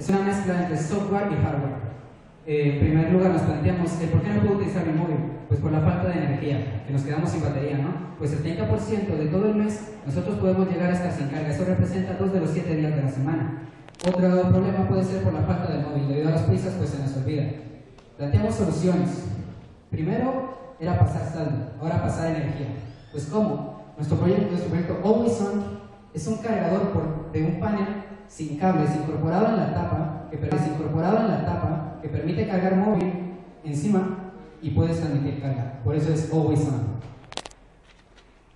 Es una mezcla entre software y hardware. En primer lugar nos planteamos, ¿por qué no puedo utilizar mi móvil? Pues por la falta de energía, que nos quedamos sin batería, ¿no? Pues el 30% de todo el mes nosotros podemos llegar a estar sin carga. Eso representa 2 de los 7 días de la semana. Otro problema puede ser por la falta del móvil. Debido a las prisas, pues se nos olvida. Planteamos soluciones. Primero era pasar saldo, ahora pasar energía. Pues ¿cómo? Nuestro proyecto Always-On es un cargador de un panel sin cables incorporado en la tapa, que permite cargar móvil encima y puedes transmitir carga. Por eso es Always-On.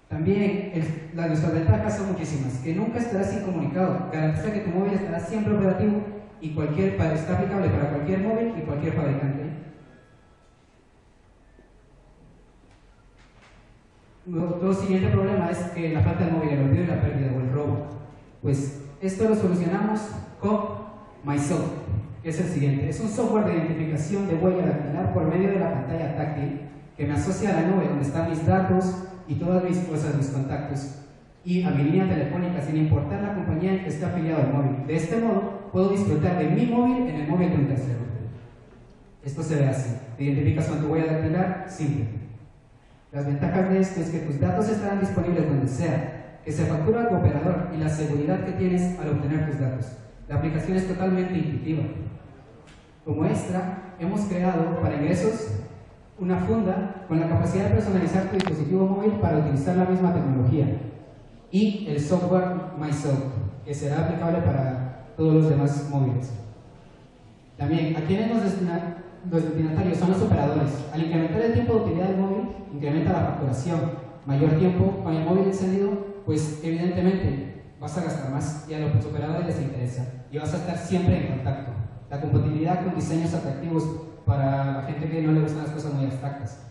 También nuestras ventajas son muchísimas. Que nunca estarás incomunicado. Garantiza que tu móvil estará siempre operativo y está aplicable para cualquier móvil y cualquier fabricante. Nuestro siguiente problema es que la falta de móvil, el olvido y la pérdida o el robo. Pues esto lo solucionamos con MySoft, que es el siguiente. Es un software de identificación de huella dactilar por medio de la pantalla táctil que me asocia a la nube donde están mis datos y todas mis cosas, mis contactos, y a mi línea telefónica sin importar la compañía en que esté afiliado al móvil. De este modo, puedo disfrutar de mi móvil en el móvil de un tercero. Esto se ve así. Te identificas con tu huella dactilar simple. Las ventajas de esto es que tus datos estarán disponibles donde sea, que se factura tu operador y la seguridad que tienes al obtener tus datos. La aplicación es totalmente intuitiva. Como extra, hemos creado para ingresos una funda con la capacidad de personalizar tu dispositivo móvil para utilizar la misma tecnología y el software MySoft, que será aplicable para todos los demás móviles. También, ¿a quiénes los destinatarios? Son los operadores. Al incrementar el tiempo de utilidad del móvil, incrementa la facturación. Mayor tiempo con el móvil encendido, pues evidentemente vas a gastar más y a los operadores les interesa y vas a estar siempre en contacto. La compatibilidad con diseños atractivos para la gente que no le gustan las cosas muy abstractas.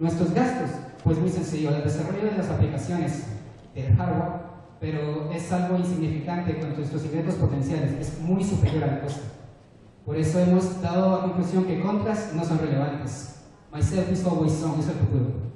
Nuestros gastos, pues muy sencillo, el desarrollo de las aplicaciones, del hardware, pero es algo insignificante con nuestros ingresos potenciales, es muy superior al costo. Por eso hemos dado a conclusión que contras no son relevantes. MySoft is Always-On, es el futuro.